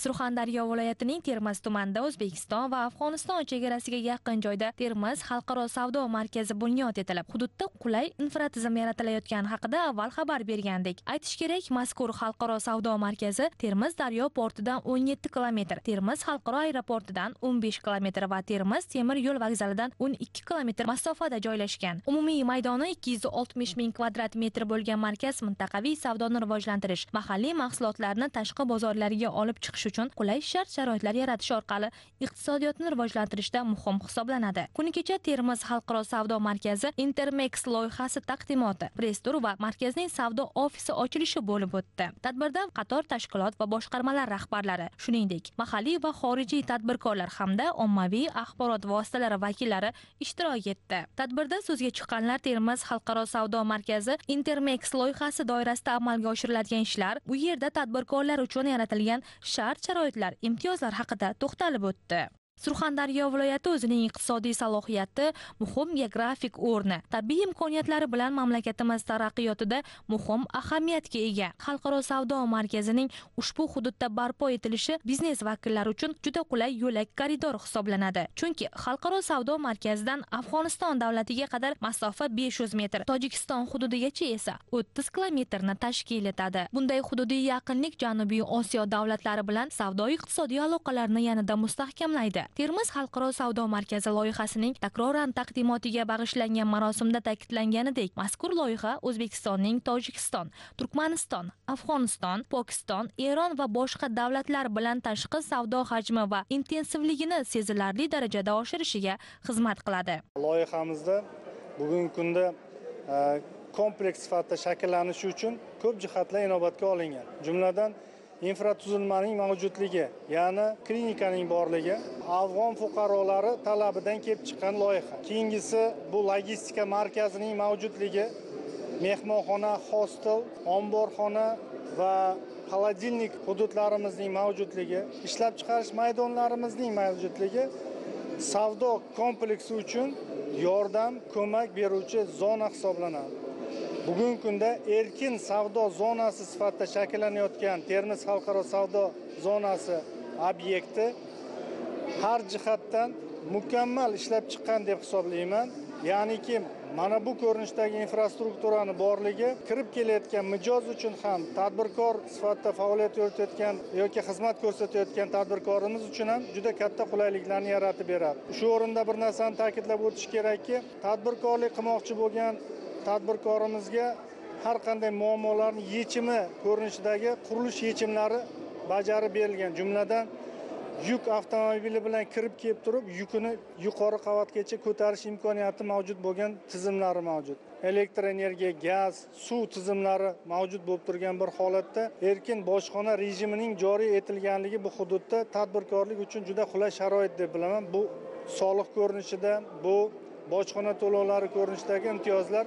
Surxondaryo viloyatining Termiz tumanida O'zbekiston va Afg'oniston chegarasiga yaqin joyda Termiz xalqaro savdo markazi bunyod etilib, hududda qulay infratizim yaratilayotgani haqida avval xabar bergandik. Aytish kerak, mazkur xalqaro savdo markazi Termiz daryo portidan 17 kilometr, Termiz xalqaro aeroportidan 15 kilometr va Termiz temir yo'l vokzalidan 12 kilometr masofada joylashgan. Umumiy maydoni 260 ming kvadrat metr bo'lgan markaz mintaqaviy savdoni rivojlantirish, mahalliy mahsulotlarni tashqi bozorlarga olib chiqish uchun qulay shart-sharoitlar yaratish orqali iqtisodiyotni rivojlantirishda muhim hisoblanadi. Kuni kecha Termiz xalqaro savdo markazi Intermex loyihasi taqdimoti, press-tur va markazning savdo ofisi ochilishi bo'lib o'tdi. Tadbirda qator tashkilot va boshqarmalar rahbarlari, shuningdek, mahalliy va xorijiy tadbirkorlar hamda ommaviy axborot vositalari vakillari ishtirok etdi. Tadbirda so'zga chiqqanlar Termiz xalqaro savdo markazi Intermex loyihasi doirasida amalga oshiriladigan ishlar, bu yerda tadbirkorlar uchun yaratilgan shart-sharoitlar, imtiyozlar haqida to'xtalib o'tdi. Surxondaryo viloyati o'zining iqtisodiy salohiyati, muhim geografik o'rni, tabiiy imkoniyatlari bilan mamlakatimiz taraqqiyotida muhim ahamiyatga ega. Xalqaro savdo markazining ushbu hududda barpo etilishi biznes vakillari uchun juda qulay yo'lak koridor hisoblanadi. Chunki xalqaro savdo markazidan Afg'oniston davlatiga qadar masofa 500 metr, Tojikiston hududigacha esa 30 kilometrni tashkil etadi. Bunday hududiy yaqinlik Janubiy Osiyo davlatlari bilan savdo-iqtisodiy aloqalarni yanada mustahkamlaydi. Termiz xalqaro savdo markazi loyihasining takroran taqdimotiga bag'ishlangan marosimda ta'kidlanganidek, mazkur loyiha O'zbekistonning Tojikiston, Turkmaniston, Afg'oniston, Pokiston, Eron va boshqa davlatlar bilan tashqi savdo hajmi va intensivligini sezilarli darajada oshirishiga xizmat qiladi. Loyihamizda bugungi kunda kompleks sifatda shakllanishi uchun ko'p jihatlar inobatga olingan. Jumladan infratuzilmaning mavjudligi, ya'ni klinikaning borligi afg'on fuqarolari talabidan kelib chiqqan loyiha. Keyingisi bu logistika markazining mavjudligi, mehmonxona, hostel, omborxona va xolodilnik hududlarimizning mavjudligi, ishlab chiqarish maydonlarimizning mavjudligi savdo kompleksi uchun yordam, ko'mak beruvchi zona hisoblanadi. Bugungi kunda erkin savdo zonasi sifatida shakllanayotgan Termiz xalqaro savdo zonasi obyekti har jihatdan mukammal ishlab chiqqan deb hisoblayman. Ya'niki mana bu ko'rinishdagi infrastrukturani borligi kirib kelayotgan mijoz uchun ham, tadbirkor sifatida faoliyat yuritayotgan yoki xizmat ko'rsatayotgan tadbirkorimiz uchun ham juda katta qulayliklarni yaratib beradi. Shu o'rinda bir narsani ta'kidlab o'tish kerakki, tadbirkorlik qilmoqchi bo'lgan tadbirkorimizga har qanday muammolarning yechimi ko'rinishidagi qurilish yechimlari bajarib berilgan. Jumladan yuk avtomobili bilan kirib kelib turib, yukini yuqori qavatgacha ko'tarish imkoniyati mavjud bo'lgan tizimlari mavjud. Elektr energiya, gaz, suv tizimlari mavjud bo'lib turgan bir holatda erkin boshxona rejimining joriy etilganligi bu hududda tadbirkorlik uchun juda qulay sharoit deb bilaman. Bu soliq ko'rinishida, bu bojxona to'lovlari ko'rinishidagi imtiyozlar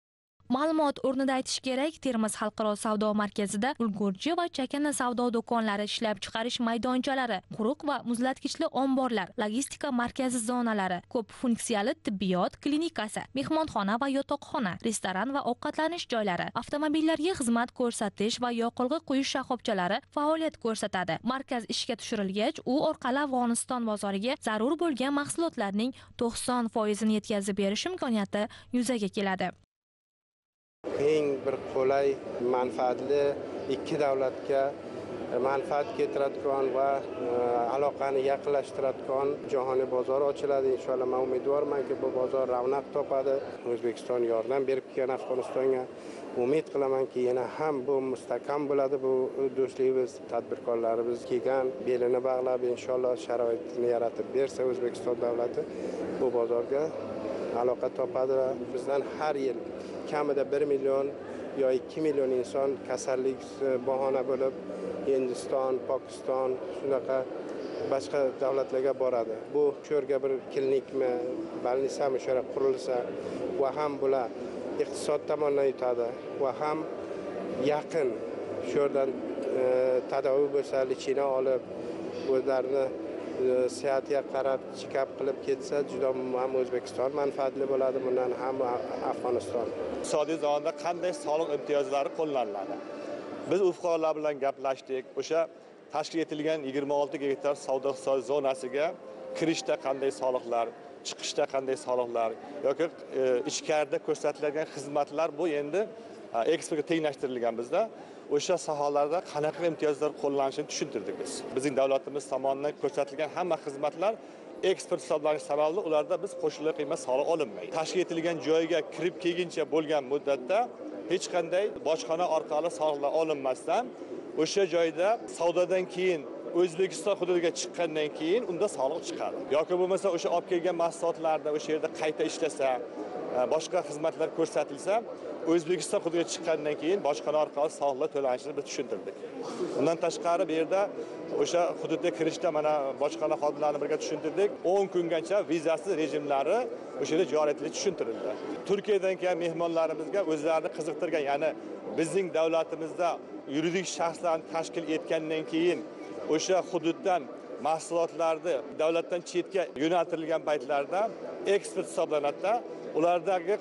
Ma'lumot o'rnida aytish kerak, Termiz xalqaro savdo markazida ulgurji va chakana savdo do'konlari, ishlab chiqarish maydonchalari, quruq va muzlatgichli omborlar, logistika markazi zonalari, ko'p funksiyali tibbiyot klinikasi, mehmonxona va yotoqxona, restoran va ovqatlanish joylari, avtomobillarga xizmat ko'rsatish va yoqilg'i quyish shoxobchalari faoliyat ko'rsatadi. Markaz ishga tushirilgach, u orqali Afg'oniston bozoriga zarur bo'lgan mahsulotlarning 90% ni yetkazib berish imkoniyati yuzaga keladi. Eng bir qulay, manfaatli ikki davlatga manfaat keltiradigan va aloqani yaqinlashtiradigan jahoniy bozor ochiladi. Inshaalloh men umidvormanki, bu bozor ravnaq topadi. O'zbekiston yordam berib kelgan Afg'onistonga umid qilamanki, yana ham bu mustahkam bo'ladi. Bu do'stligimiz, tadbirkorlarimiz kelgan belini bog'lab, inshaalloh sharoitni yaratib bersa O'zbekiston davlati bu bozorga aloqa topadi. Bizdan har yil kamida 1 million yoki 2 million inson kasallik bahona bo'lib Hindiston, Pokiston, shunaqa boshqa davlatlarga boradi. Bu cho'rga bir klinikmi, bolnitsami shara qurilsa va ham bular iqtisod tomondan yutadi va ham yaqin shurdan tadavi bo'lsa, lichina olib o'zlarini siyatga qarab chikab qilib ketsa juda ham O'zbekiston manfaatli bo'ladi, bundan ham Afg'oniston. Iqtisodiy zonada qanday soliq imtiyozlari qo'llaniladi? Biz u fuqarolar bilan gaplashdik. O'sha tashkil etilgan 26 gektar savdo-iqtisodiy zonasiga kirishda qanday soliqlar, chiqishda qanday soliqlar yoki ichkarida ko'rsatiladigan xizmatlar bu endi eksportga tenglashtirilgan bizda o'sha sohalarda qanaqa imtiyozlar qo'llanishini tushuntirdik biz. Bizning davlatimiz tomonidan ko'rsatilgan hamma xizmatlar eksport hisoblanishi sababli ularda biz qo'shimcha qiymat soliq olinmaydi. Tashkil etilgan joyga kirib kelguncha bo'lgan muddatda hech qanday bojxona orqali soliqlar olinmasdan o'sha joyda savdodan keyin O'zbekiston hududiga chiqqandan keyin unda soliq chiqadi. Yoki bo'lmasa o'sha olib kelgan mahsulotlarni o'sha yerda qayta ishlasa, boshqa xizmatlar ko'rsatilsa, O'zbekiston hududiga chiqqandan keyin bojxona orqali soliqlar to'lanishini biz tushuntirdik. Bundan tashqari bu yerda o'sha hududga kirishda mana bojxona xodimlarini birga tushuntirdik. 10 kungacha vizasiz rejimlari o'sha yerda joriy etilishi tushuntirildi. Turkiyadan kelgan mehmonlarimizga o'zlarini qiziqtirgan, ya'ni bizning davlatimizda yuridik shaxslarni tashkil etgandan keyin o'sha hududdan mahsulotlarni davlatdan chetga yo'naltirilgan paytlarda eksport hisoblanadida ulardagi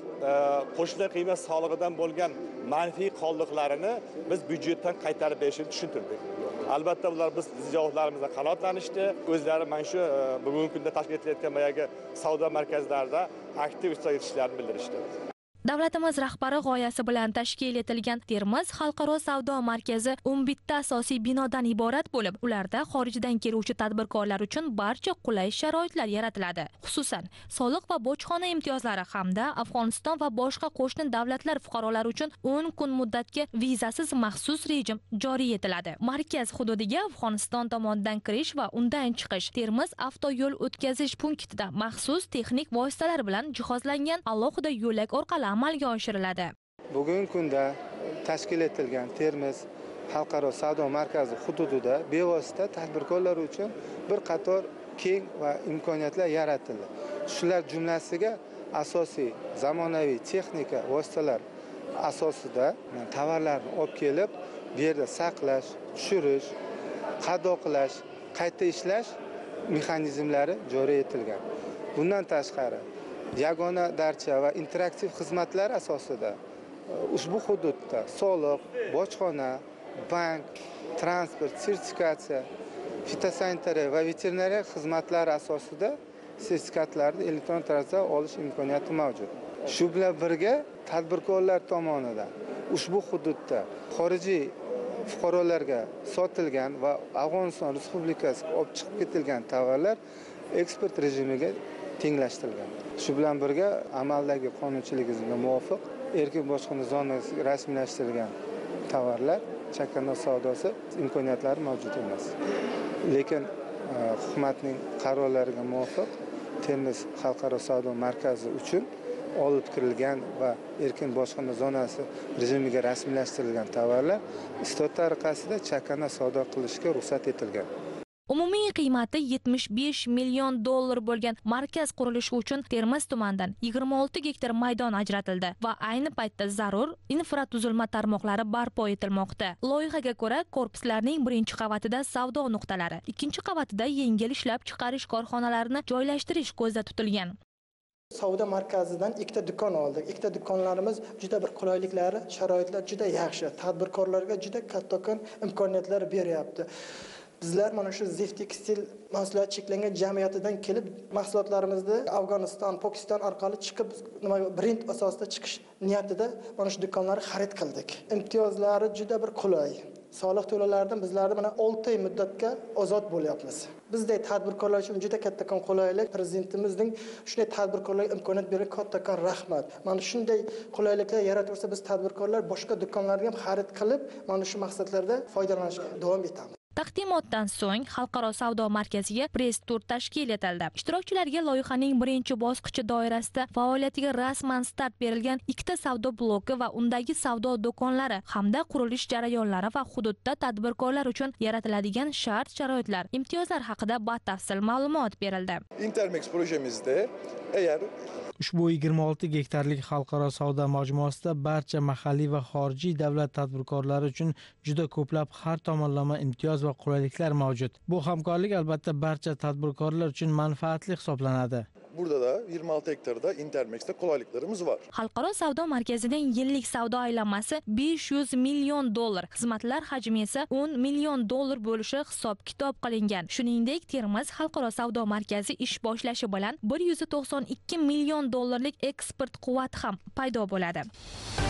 qo'shimcha qiymat solig'idan bo'lgan manfiy qoldiqlarini biz byudjetdan qaytarib berishni tushuntirdik. Albatta ular biz izohlarimizga qanoatlanishdi. O'zlari mana shu bugungi kunda tashkil etilayotgan boyagi savdo markazlarida aktiv ishtirok etishlarini bildirishdi. Davlatimiz rahbari g'oyasi bilan tashkil etilgan Termiz xalqaro savdo markazi 11 ta asosiy binodan iborat bo'lib, ularda xorijdan keluvchi tadbirkorlar uchun barcha qulay sharoitlar yaratiladi. Xususan, soliq va bojxona imtiyozlari hamda Afg'oniston va boshqa qo'shni davlatlar fuqarolari uchun 10 kun muddatga vizasiz maxsus rejim joriy etiladi. Markaz hududiga Afg'oniston tomonidan kirish va undan chiqish Termiz avtoyo'l o'tkazish punktida maxsus texnik vositalar bilan jihozlangan alohida yo'lak orqali amalga oshiriladi. Bugungi kunda tashkil etilgan Termiz xalqaro savdo markazi hududida bevosita tadbirkorlar uchun bir qator keng va imkoniyatlar yaratildi. Shular jumlasiga asosiy zamonaviy texnika vositalar asosida tovarlarni olib kelib bu yerda saqlash, tushirish, qadoqlash, qayta ishlash mexanizmlari joriy etilgan. Bundan tashqari yagona darcha va interaktiv xizmatlar asosida ushbu hududda soliq, bojxona, bank, transport, sertifikatsiya, fitosanitariya va veterinariya xizmatlari asosida sertifikatlarni elektron tarzda olish imkoniyati mavjud. Shu bilan birga tadbirkorlar tomonidan ushbu hududda xorijiy fuqarolarga sotilgan va Afg'oniston Respublikasiga olib chiqib ketilgan tovarlar eksport rejimiga tenglashtirilgan. Shu bilan birga amaldagi qonunchiligimizga muvofiq erkin bojxona zonasi rasmiylashtirilgan tovarlar chakana savdosi imkoniyatlari mavjud emas. Lekin hukumatning qarorlariga muvofiq Termiz xalqaro savdo markazi uchun olib kirilgan va erkin bojxona zonasi rejimiga rasmiylashtirilgan tovarlar istot tariqasida chakana savdo qilishga ruxsat etilgan. Umumiy qiymati 75 million dollar bo'lgan markaz qurilishi uchun Termiz tumanidan 26 gektar maydon ajratildi va ayni paytda zarur infratuzilma tarmoqlari barpo etilmoqda. Loyihaga ko'ra, korpuslarning 1-qavatida savdo nuqtalari, 2-qavatida yengil ishlab chiqarish korxonalarini joylashtirish ko'zda tutilgan. Savdo markazidan 2 ta do'kon oldik. 2 ta do'konlarimiz juda bir qulayliklari, sharoitlar juda yaxshi. Tadbirkorlarga juda katta imkoniyatlar beryapti. Bizlar mana shu Zif tekstil mahsulot cheklangan jamiyatidan kelib mahsulotlarimizni Afg'oniston, Pokiston orqali chiqib brend asosida chiqish niyatida mana shu do'konlarni xarid qildik. Imtiyozlari juda bir qulay. Soliq to'lovlaridan bizlar mana 6 oy muddatga ozod bo'lyapmiz. Bizday tadbirkorlar uchun juda katta qulaylik. Prezidentimizning shunday tadbirkorlarga imkoniyat berib katta rahmat. Mana shunday qulayliklar yaratsa biz tadbirkorlar boshqa do'konlarga ham xarid qilib mana shu maqsadlarda foydalanishga davom etamiz. Taqdimotdan so'ng xalqaro savdo markaziga press-tur tashkil etildi. Ishtirokchilarga loyihaning 1-bosqichi doirasida faoliyatiga rasman start berilgan 2 ta savdo bloki va undagi savdo do'konlari hamda qurilish jarayonlari va hududda tadbirkorlar uchun yaratiladigan shart-sharoitlar, imtiyozlar haqida batafsil ma'lumot berildi. Intermex projemizda eğer ushbu 26 gektarlik xalqaro savdo majmuasida barcha mahalliy va xorijiy davlat tadbirkorlari uchun juda ko'plab har tomonlama imtiyoz va qulayliklar mavjud. Bu hamkorlik albatta barcha tadbirkorlar uchun manfaatli hisoblanadi. burada da 26 hektarda Intermex'te kolaylıklarımız var. Xalqaro savdo markazining yillik savdo aylanmasi $500 million, xizmatlar hajmi esa $10 million bo'lishi hisob-kitob qilingan. Shuningdek, Termiz Xalqaro savdo markazi ish boshlashi bilan $192 million lik eksport quvvati ham paydo bo'ladi.